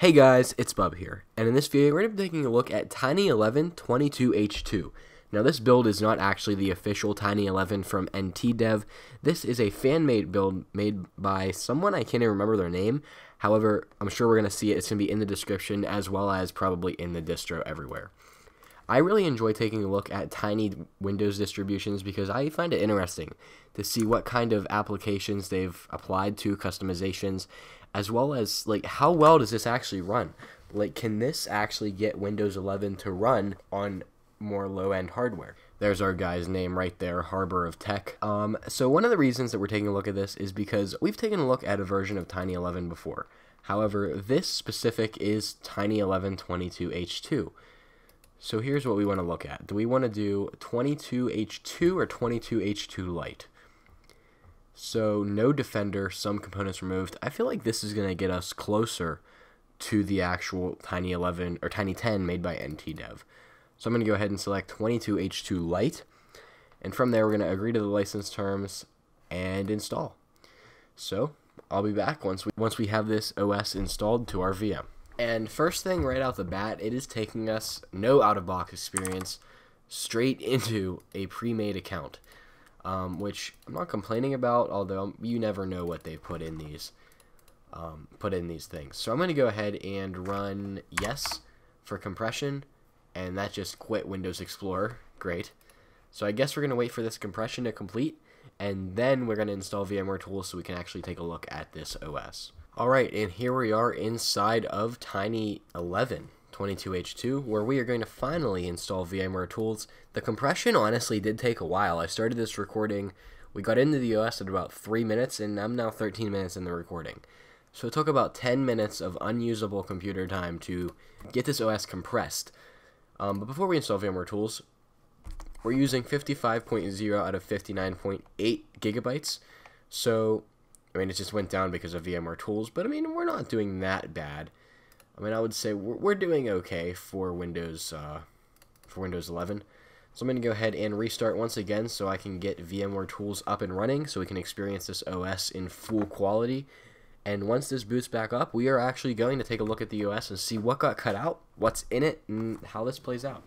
Hey guys, it's Bub here, and in this video we're going to be taking a look at Tiny11 22H2. Now this build is not actually the official Tiny11 from NTDev. This is a fan-made build made by someone, I can't even remember their name. However, I'm sure we're going to see it. It's going to be in the description as well as probably in the distro everywhere. I really enjoy taking a look at tiny Windows distributions because I find it interesting to see what kind of applications they've applied to customizations, as well as like how well does this actually run. Like, can this actually get Windows 11 to run on more low-end hardware? There's our guy's name right there, Harbor of Tech. So one of the reasons that we're taking a look at this is because we've taken a look at a version of Tiny11 before. However, this specific is Tiny11 22H2. So here's what we want to look at. Do we want to do 22H2 or 22H2 Lite? So no Defender, some components removed. I feel like this is going to get us closer to the actual Tiny11 or Tiny10 made by NTDev. So I'm going to go ahead and select 22H2 Lite. And from there, we're going to agree to the license terms and install. So I'll be back once we have this OS installed to our VM. And first thing right out the bat, it is taking us, no out-of-box experience, straight into a pre-made account, which I'm not complaining about, although you never know what they put in these things. So I'm going to go ahead and run yes for compression, and that just quit Windows Explorer. Great. So I guess we're going to wait for this compression to complete, and then we're going to install VMware Tools so we can actually take a look at this OS. Alright, and here we are inside of Tiny11 22H2, where we are going to finally install VMware Tools. The compression honestly did take a while. I started this recording, we got into the OS at about 3 minutes, and I'm now 13 minutes in the recording. So it took about 10 minutes of unusable computer time to get this OS compressed. But before we install VMware Tools, we're using 55.0 out of 59.8 gigabytes. So I mean, it just went down because of VMware Tools, but I mean, we're not doing that bad. I mean, I would say we're doing okay for Windows 11. So I'm going to go ahead and restart once again so I can get VMware Tools up and running so we can experience this OS in full quality. And once this boots back up, we are actually going to take a look at the OS and see what got cut out, what's in it, and how this plays out.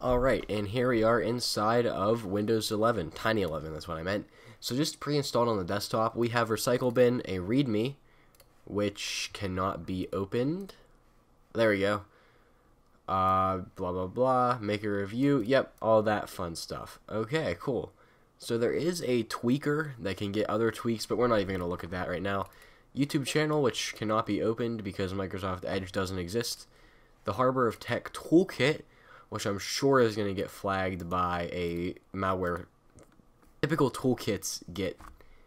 Alright, and here we are inside of Windows 11, Tiny11, that's what I meant. So just pre-installed on the desktop, we have Recycle Bin, a README, which cannot be opened. There we go. Blah, blah, blah, make a review, yep, all that fun stuff. Okay, cool. So there is a tweaker that can get other tweaks, but we're not even going to look at that right now. YouTube channel, which cannot be opened because Microsoft Edge doesn't exist. The Harbor of Tech Toolkit, which I'm sure is going to get flagged by a malware. Typical toolkits get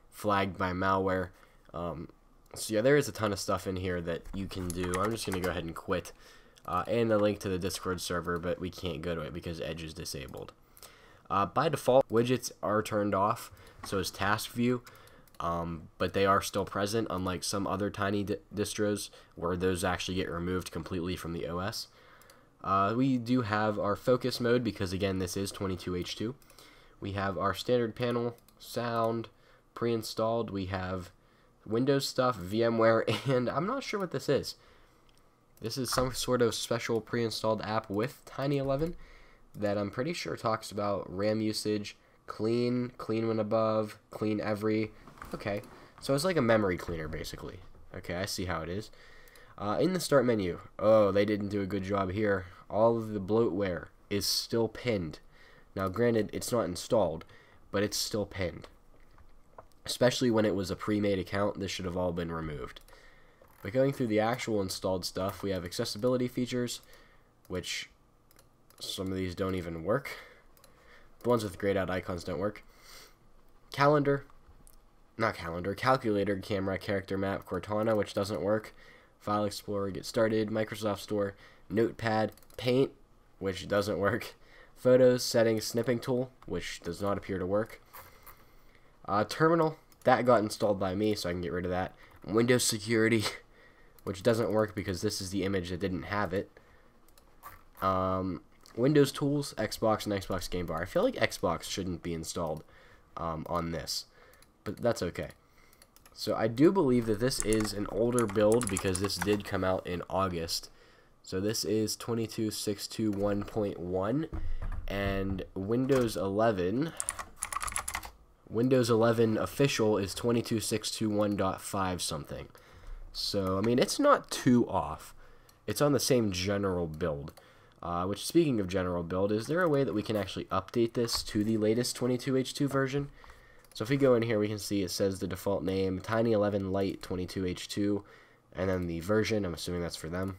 flagged by malware. So yeah, there is a ton of stuff in here that you can do. I'm just going to go ahead and quit. And a link to the Discord server, but we can't go to it because Edge is disabled. By default, widgets are turned off, so is Task View. But they are still present, unlike some other tiny distros where those actually get removed completely from the OS. We do have our focus mode because, again, this is 22H2. We have our standard panel, sound, pre-installed. We have Windows stuff, VMware, and I'm not sure what this is. This is some sort of special pre-installed app with Tiny11 that I'm pretty sure talks about RAM usage, clean, clean when above, clean every. Okay, so it's like a memory cleaner, basically. Okay, I see how it is. In the start menu, oh, they didn't do a good job here. All of the bloatware is still pinned. Now, granted, it's not installed, but it's still pinned. Especially when it was a pre-made account, this should have all been removed. But going through the actual installed stuff, we have accessibility features, which some of these don't even work. The ones with grayed out icons don't work. Calendar, not calendar, calculator, camera, character map, Cortana, which doesn't work. File Explorer, Get Started, Microsoft Store, Notepad, Paint, which doesn't work, Photos, Settings, Snipping Tool, which does not appear to work, Terminal, that got installed by me, so I can get rid of that, Windows Security, which doesn't work because this is the image that didn't have it, Windows Tools, Xbox, and Xbox Game Bar. I feel like Xbox shouldn't be installed on this, but that's okay. So I do believe that this is an older build because this did come out in August. So this is 22.6.2.1.1 and Windows 11. Windows 11 official is 22.6.2.1.5 something. So, I mean, it's not too off. It's on the same general build. Which, speaking of general build, is there a way that we can actually update this to the latest 22H2 version? So if we go in here, we can see it says the default name, Tiny11 Lite 22H2, and then the version. I'm assuming that's for them.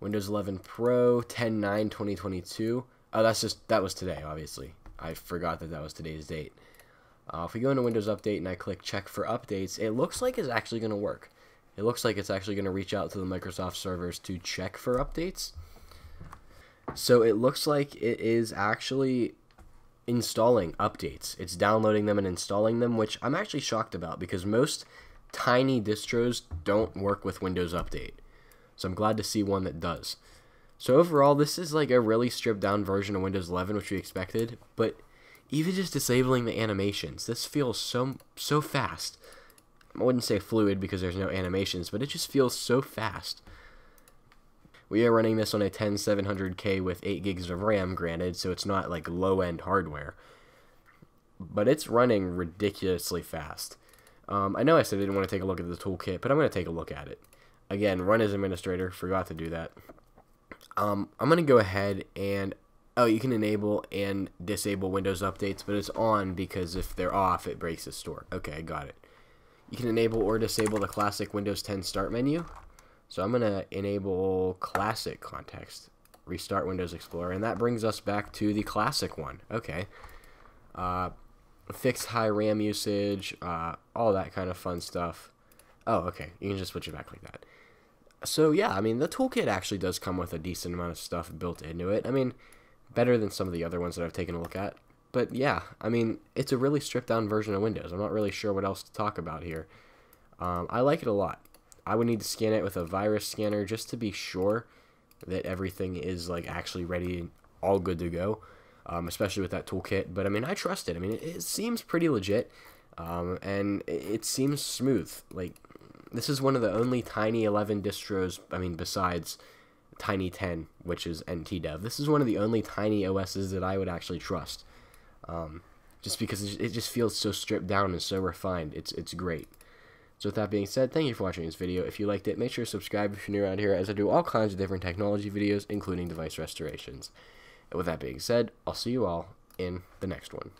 Windows 11 Pro 10/9/2022. Oh, that was today, obviously. I forgot that that was today's date. If we go into Windows Update and I click Check for Updates, it looks like it's actually going to work. It looks like it's actually going to reach out to the Microsoft servers to check for updates. So it looks like it is actually installing updates. It's downloading them and installing them, which I'm actually shocked about because most tiny distros don't work with Windows Update. So I'm glad to see one that does. So overall, this is like a really stripped down version of Windows 11, which we expected, but even just disabling the animations, this feels so fast. I wouldn't say fluid because there's no animations, but it just feels so fast. We are running this on a 10700K with 8 gigs of RAM, granted, so it's not like low-end hardware. But it's running ridiculously fast. I know I said I didn't want to take a look at the toolkit, but I'm going to take a look at it. Again, run as administrator, forgot to do that. I'm going to go ahead and... Oh, you can enable and disable Windows updates, but it's on because if they're off, it breaks the store. Okay, I got it. You can enable or disable the classic Windows 10 start menu. So I'm going to enable classic context, restart Windows Explorer, and that brings us back to the classic one. Okay. Fix high RAM usage, all that kind of fun stuff. Oh, okay. You can just switch it back like that. So yeah, I mean, the toolkit actually does come with a decent amount of stuff built into it. I mean, better than some of the other ones that I've taken a look at. But yeah, I mean, it's a really stripped down version of Windows. I'm not really sure what else to talk about here. I like it a lot. I would need to scan it with a virus scanner just to be sure that everything is like actually ready and all good to go, especially with that toolkit. But I mean, I trust it. I mean, it seems pretty legit, and it seems smooth. Like, this is one of the only Tiny11 distros, I mean, besides Tiny10, which is NTDev. This is one of the only Tiny OSs that I would actually trust, just because it just feels so stripped down and so refined. It's great. So with that being said, thank you for watching this video. If you liked it, make sure to subscribe if you're new around here, as I do all kinds of different technology videos, including device restorations. And with that being said, I'll see you all in the next one.